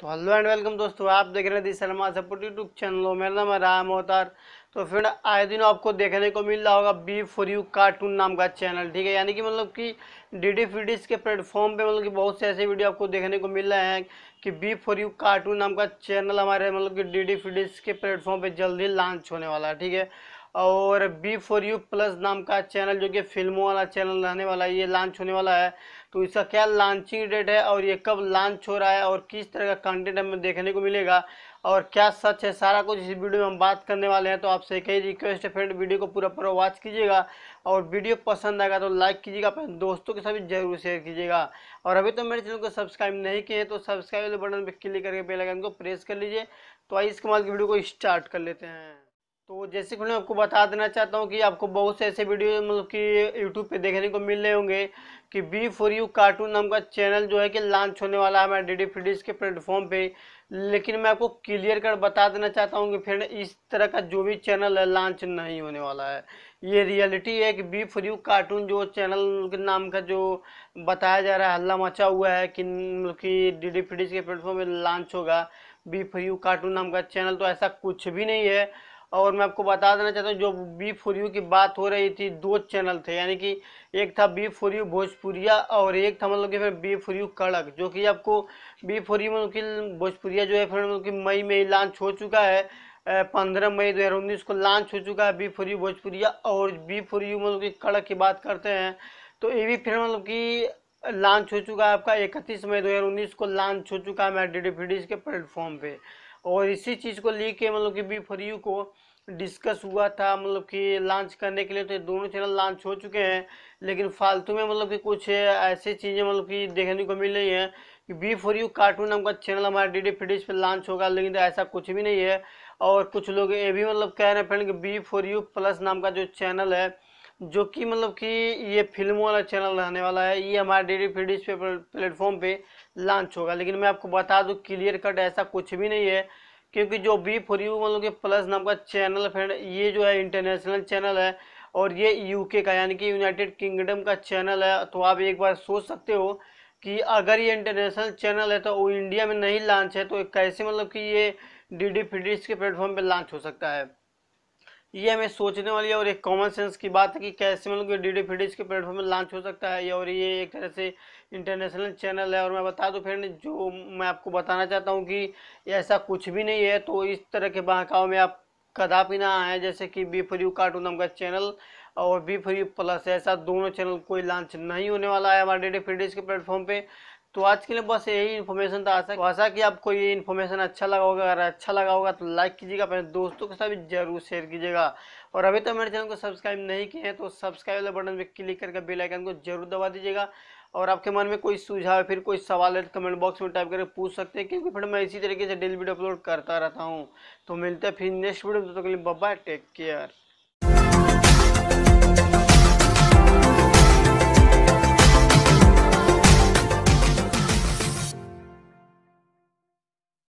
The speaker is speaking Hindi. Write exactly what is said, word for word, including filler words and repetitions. तो हेलो एंड वेलकम दोस्तों, आप देख रहे हैं the Sharma support YouTube channel. मेरा नाम है राम अवतार। तो फ्रेंड, आए दिन आपको देखने को मिल रहा होगा बी फोर यू कार्टून नाम का चैनल, ठीक है। यानी कि मतलब कि डीडी फ्री डिश के प्लेटफॉर्म पे मतलब कि बहुत से ऐसे वीडियो आपको देखने को मिल रहे हैं कि बी फोर यू कार्टून नाम का चैनल हमारे मतलब कि डीडी फ्री डिश के प्लेटफॉर्म पर जल्दी लॉन्च होने वाला है, ठीक है। और बी फोर यू प्लस नाम का चैनल जो कि फिल्मों वाला चैनल रहने वाला है, ये लॉन्च होने वाला है। तो इसका क्या लॉन्चिंग डेट है और ये कब लॉन्च हो रहा है और किस तरह का कंटेंट हमें देखने को मिलेगा और क्या सच है, सारा कुछ इस वीडियो में हम बात करने वाले हैं। तो आपसे कई रिक्वेस्ट है फ्रेंड, वीडियो को पूरा पूरा वॉच कीजिएगा और वीडियो पसंद आएगा तो लाइक कीजिएगा, अपने दोस्तों के साथ भी जरूर शेयर कीजिएगा। और अभी तो मेरे चैनल को सब्सक्राइब नहीं किए तो सब्सक्राइब वाले बटन पर क्लिक करके बेल आइकन को प्रेस कर लीजिए। तो आइए इस कमाल की वीडियो को स्टार्ट कर लेते हैं। तो जैसे कि मैं आपको बता देना चाहता हूँ कि आपको बहुत से ऐसे वीडियो मतलब कि यूट्यूब पे देखने को मिल रहे होंगे कि बी फोर यू कार्टून नाम का चैनल जो है कि लॉन्च होने वाला है हमारे डीडी फ्री डिश के प्लेटफॉर्म पे। लेकिन मैं आपको क्लियर कर बता देना चाहता हूँ कि फ्रेंड, इस तरह का जो भी चैनल है लॉन्च नहीं होने वाला है। ये रियलिटी है कि बी फोर यू कार्टून जो चैनल नाम का जो बताया जा रहा है, हल्ला मचा हुआ है कि डीडी फ्री डिश के प्लेटफॉर्म पर लॉन्च होगा बी फोर यू कार्टून नाम का चैनल, तो ऐसा कुछ भी नहीं है। और मैं आपको बता देना चाहता हूँ, जो बी फोर यू की बात हो रही थी, दो चैनल थे, यानी कि एक था बी फोर यू भोजपुरिया और एक था मतलब कि फिर बी फोर यू कड़क, जो कि आपको बी फोर यू मतलब कि भोजपुरिया जो है फिर मतलब कि मई में लॉन्च हो चुका है, पंद्रह मई दो हज़ार उन्नीस को लॉन्च हो चुका है बी फोर यू भोजपुरिया। और बी फोर यू मतलब कि कड़क की बात करते हैं तो ये भी फिर मतलब कि लॉन्च हो चुका है आपका इकतीस मई दो हज़ार उन्नीस को लॉन्च हो चुका है मैं डीडी फ्री डिश के प्लेटफॉर्म पर। और इसी चीज़ को लेके मतलब कि बी फोर यू को डिस्कस हुआ था मतलब कि लॉन्च करने के लिए। तो दोनों चैनल लॉन्च हो चुके हैं, लेकिन फालतू में मतलब कि कुछ ऐसी चीज़ें मतलब कि देखने को मिल रही हैं कि बी फोर यू कार्टून नाम का चैनल हमारे डीडी फ्री डिश पे लॉन्च होगा, लेकिन तो ऐसा कुछ भी नहीं है। और कुछ लोग ये भी मतलब कह रहे हैं फ्रेंड कि बी फोर यू प्लस नाम का जो चैनल है, जो कि मतलब कि ये फिल्मों वाला चैनल रहने वाला है, ये हमारे डीडी फ्री डिश पे प्लेटफॉर्म पे लॉन्च होगा। लेकिन मैं आपको बता दूं क्लियर कट ऐसा कुछ भी नहीं है, क्योंकि जो बी फोर यू मतलब कि प्लस नाम का चैनल फ्रेंड, ये जो है इंटरनेशनल चैनल है और ये यूके का यानी कि यूनाइटेड किंगडम का चैनल है। तो आप एक बार सोच सकते हो कि अगर ये इंटरनेशनल चैनल है तो वो इंडिया में नहीं लॉन्च है तो कैसे मतलब कि ये डीडी फ्री डिश के प्लेटफॉर्म पर लॉन्च हो सकता है। ये हमें सोचने वाली है और एक कॉमन सेंस की बात है कि कैसे मतलब कि डीडी फ्री डिश के प्लेटफॉर्म में लॉन्च हो सकता है, और ये एक तरह से इंटरनेशनल चैनल है। और मैं बता दूं फ्रेंड, जो मैं आपको बताना चाहता हूं कि ऐसा कुछ भी नहीं है। तो इस तरह के बहकाव में आप कदापि ना आए, जैसे कि बी फोर यू कार्टून नाम का चैनल और बी फोर यू प्लस, ऐसा दोनों चैनल कोई लॉन्च नहीं होने वाला है हमारे डीडी फ्री डिश के प्लेटफॉर्म पर। तो आज के लिए बस यही इन्फॉर्मेशन था। आशा आशा कि आपको ये इन्फॉर्मेशन अच्छा लगा होगा। अगर अच्छा लगा होगा तो लाइक कीजिएगा, अपने दोस्तों के साथ भी जरूर शेयर कीजिएगा। और अभी तो मेरे चैनल को सब्सक्राइब नहीं किए हैं तो सब्सक्राइब वाले बटन पर क्लिक करके बेल आइकन को जरूर दबा दीजिएगा। और आपके मन में कोई सुझाव फिर कोई सवाल है तो कमेंट बॉक्स में टाइप करके पूछ सकते हैं, क्योंकि फिर मैं इसी तरीके से डेली वीडियो अपलोड करता रहता हूँ। तो मिलते हैं फिर नेक्स्ट वीडियो में, तब तक के लिए बाय बाय, टेक केयर।